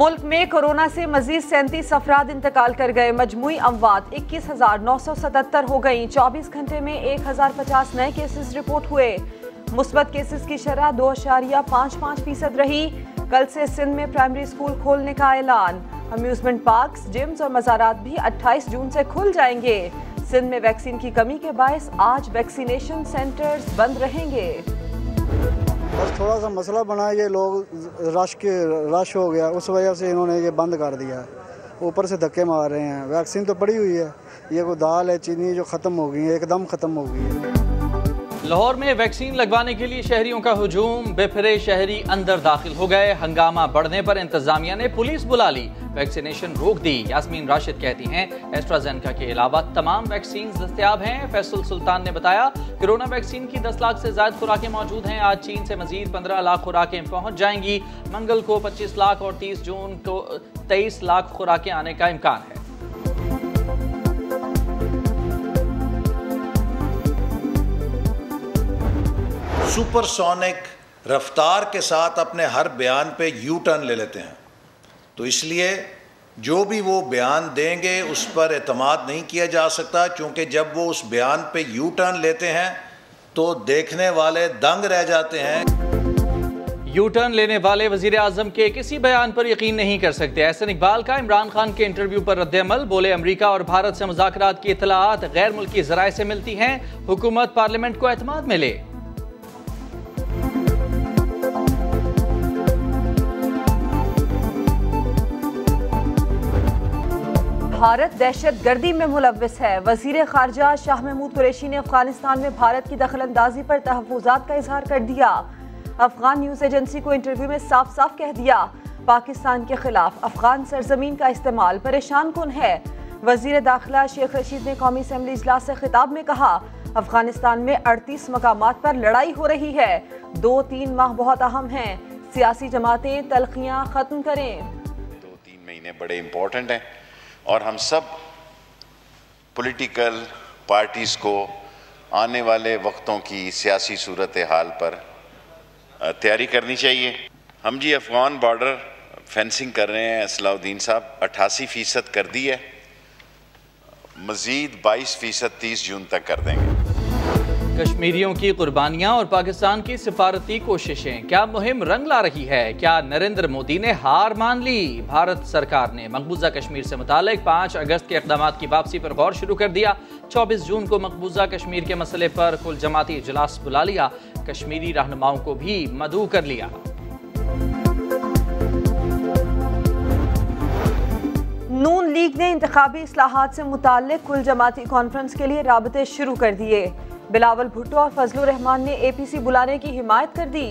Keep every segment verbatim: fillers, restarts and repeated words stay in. मुल्क में कोरोना से मजीद सैंतीस अफराद इंतकाल कर गए। मजमूई अमवात इक्कीस हजार नौ सौ सतहत्तर हो गई। चौबीस घंटे में एक हजार पचास नए केसेस रिपोर्ट हुए। मुस्बत केसेस की शरह दो अशारिया पाँच पाँच फीसद रही। कल से सिंध में प्राइमरी स्कूल खोलने का ऐलान। अम्यूजमेंट पार्क्स, जिम्स और मज़ारात भी अट्ठाईस जून से खुल जाएंगे। सिंध में वैक्सीन की कमी के बायस आज वैक्सीनेशन सेंटर्स बंद रहेंगे। बस थोड़ा सा मसला बना, ये लोग रश के रश हो गया, उस वजह से इन्होंने ये बंद कर दिया। ऊपर से धक्के मार रहे हैं। वैक्सीन तो पड़ी हुई है, ये कोई दाल है चीनी जो ख़त्म हो गई है, एकदम ख़त्म हो गई है। लाहौर में वैक्सीन लगवाने के लिए शहरियों का हुजूम, बेफिरे शहरी अंदर दाखिल हो गए। हंगामा बढ़ने पर इंतजामिया ने पुलिस बुला ली, वैक्सीनेशन रोक दी। यास्मीन राशिद कहती हैं एस्ट्राजेनेका के अलावा तमाम वैक्सीन दस्तियाब हैं। फैसल सुल्तान ने बताया कोरोना वैक्सीन की दस लाख से ज्यादा खुराकें मौजूद हैं। आज चीन से मजीद पंद्रह लाख खुराकें पहुँच जाएंगी। मंगल को पच्चीस लाख और तीस जून को तेईस लाख खुराकें आने का इम्कान है। सुपरसोनिक रफ्तार के साथ अपने हर बयान पे यू टर्न ले लेते हैं, तो इसलिए जो भी वो बयान देंगे उस पर एतमाद नहीं किया जा सकता, क्योंकि जब वो उस बयान पे यू टर्न लेते हैं तो देखने वाले दंग रह जाते हैं। यू टर्न लेने वाले वजीर आजम के किसी बयान पर यकीन नहीं कर सकते। हसन इकबाल का इमरान खान के इंटरव्यू पर रद्दअमल, बोले अमरीका और भारत से मुज़ाकरात की इत्तलाआत गैर मुल्की ज़राए से मिलती हैं, हुकूमत पार्लियामेंट को एतमाद में ले। भारत दहशत गर्दी में मुलविस है। वजीर खारजा शाह महमूद कुरैशी ने अफगानिस्तान में भारत की दखलंदाजी पर तहफ़्फ़ुज़ात का इजहार कर दिया। अफगान न्यूज़ एजेंसी को इंटरव्यू में साफ साफ कह दिया पाकिस्तान के खिलाफ अफगान सरजमीन का इस्तेमाल परेशान कुन है। वजीर दाखिला शेख रशीद ने कौमी असम्बली इजलास से खिताब में कहा अफगानिस्तान में अड़तीस मकामात पर लड़ाई हो रही है, दो तीन माह बहुत अहम है। सियासी जमातें तलखियाँ खत्म करें। दो तीन महीने बड़े इम्पोर्टेंट हैं और हम सब पॉलिटिकल पार्टीज़ को आने वाले वक्तों की सियासी सूरत हाल पर तैयारी करनी चाहिए। हम जी अफगान बॉर्डर फेंसिंग कर रहे हैं, असलाउद्दीन साहब अट्ठासी फ़ीसद कर दी है, मज़ीद बाईस फ़ीसद तीस जून तक कर देंगे। कश्मीरियों की कुर्बानियां और पाकिस्तान की सिफारती कोशिशें, क्या मुहिम रंग ला रही है? क्या नरेंद्र मोदी ने हार मान ली? भारत सरकार ने मकबूजा कश्मीर से मुतालिक पाँच अगस्त के इकदाम की वापसी पर गौर शुरू कर दिया। चौबीस जून को मकबूजा कश्मीर के मसले पर कुल जमाती इजलास बुला लिया, कश्मीरी रहनुमाओं को भी मदऊ कर लिया। नून लीग ने इंतखाबी इस्लाहात से मुतालिक कुल जमाती कॉन्फ्रेंस के लिए राबते शुरू कर दिए। बिलावल भुट्टो और फजलुर रहमान ने ए पी सी बुलाने की हिमायत कर दी।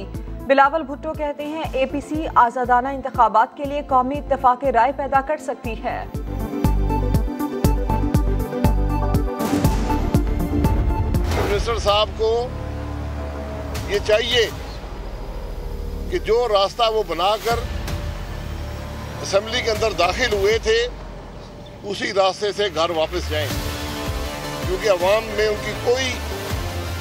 बिलावल भुट्टो कहते हैं ए पी सी आज़ादाना इंतखाबात के लिए कौमी इत्तेफाक राय पैदा कर सकती है। मिनिस्टर साहब को ये चाहिए कि जो रास्ता वो बनाकर असेंबली के अंदर दाखिल हुए थे उसी रास्ते से घर वापस जाएं, क्योंकि अवाम में उनकी कोई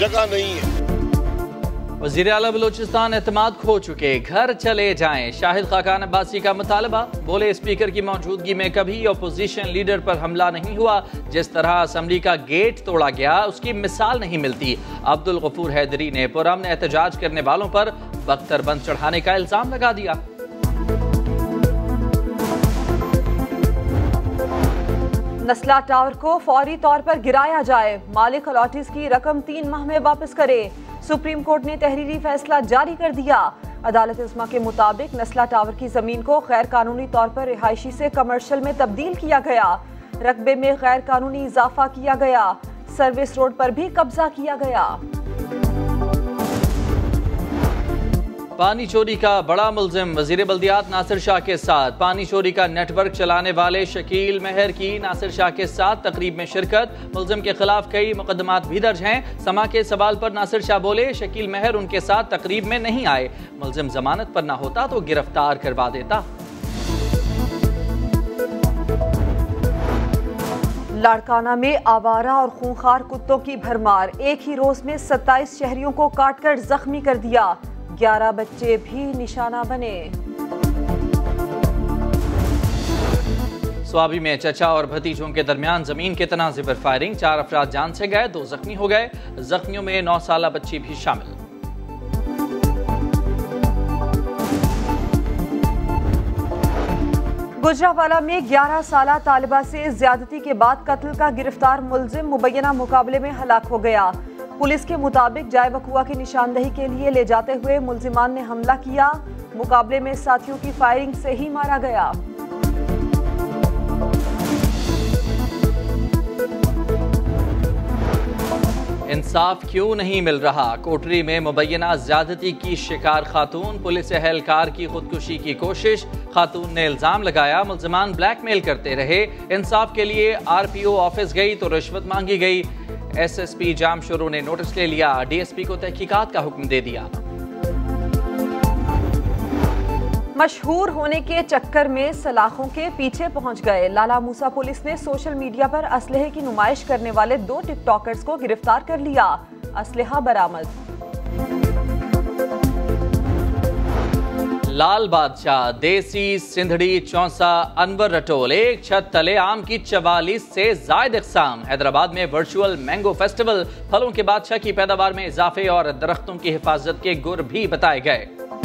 जगह नहीं है। वज़ीर आला बलोचिस्तान एतमाद खो चुके, घर चले जाएं। शाहिद खाकान अब्बासी का मुतालबा, बोले स्पीकर की मौजूदगी में कभी अपोजिशन लीडर पर हमला नहीं हुआ, जिस तरह असम्बली का गेट तोड़ा गया उसकी मिसाल नहीं मिलती। अब्दुल गफूर हैदरी ने पुरअमन एहतजाज करने वालों पर बख्तरबंद चढ़ाने का इल्जाम लगा दिया। नस्ला टावर को फौरी तौर पर गिराया जाए, मालिक अलॉटीज की रकम तीन माह में वापस करे। सुप्रीम कोर्ट ने तहरीरी फैसला जारी कर दिया। अदालत इस्मा के मुताबिक नस्ला टावर की जमीन को गैर कानूनी तौर पर रिहायशी से कमर्शियल में तब्दील किया गया, रकबे में गैर कानूनी इजाफा किया गया, सर्विस रोड पर भी कब्जा किया गया। पानी चोरी का बड़ा मुल्जिम वजीर बल्दियात नासिर शाह के साथ, पानी चोरी का नेटवर्क चलाने वाले शकील महर की नासिर शाह के साथ तकरीब में शिरकत। मुल्जिम के खिलाफ कई मुकदमात भी दर्ज हैं। समा के सवाल पर नासिर शाह बोले शकील महर उनके साथ तकरीब में नहीं आए, मुल्जिम जमानत पर ना होता तो गिरफ्तार करवा देता। लाड़काना में आवारा और खूंखार कुत्तों की भरमार, एक ही रोज में सत्ताईस शहरियों को काट कर जख्मी कर दिया, ग्यारह बच्चे भी निशाना बने। स्वाबी में चचा और भतीजों के दरमियान जमीन के तनाजे पर फायरिंग, चार अफराद जान से गए, दो जख्मी हो गए। जख्मियों में नौ साला बच्ची भी शामिल। गुजरावाला में ग्यारह साला तालिबा से ज्यादती के बाद कत्ल का गिरफ्तार मुलजिम मुबैना मुकाबले में हलाक हो गया। पुलिस के मुताबिक जाय बकुआ की निशानदेही के लिए ले जाते हुए मुलजिमान ने हमला किया, मुकाबले में साथियों की फायरिंग से ही मारा गया। इंसाफ क्यों नहीं मिल रहा? कोटरी में मुबैना ज्यादती की शिकार खातून, पुलिस एहलकार की खुदकुशी की कोशिश। खातून ने इल्जाम लगाया मुलजमान ब्लैकमेल करते रहे। इंसाफ के लिए आरपीओ ऑफिस गई तो रिश्वत मांगी गई। एसएसपी जामशोरों ने नोटिस ले लिया, डीएसपी को तहकीकात का हुक्म दे दिया। मशहूर होने के चक्कर में सलाखों के पीछे पहुंच गए। लाला मूसा पुलिस ने सोशल मीडिया पर असलहे की नुमाइश करने वाले दो टिकटॉकर्स को गिरफ्तार कर लिया, असलहा बरामद। लाल बादशाह, देसी, सिंधड़ी, चौंसा, अनवर रटोल, एक छत तले आम की चवालीस से जायद अकसाम। हैदराबाद में वर्चुअल मैंगो फेस्टिवल, फलों के बादशाह की पैदावार में इजाफे और दरख्तों की हिफाजत के गुर भी बताए गए।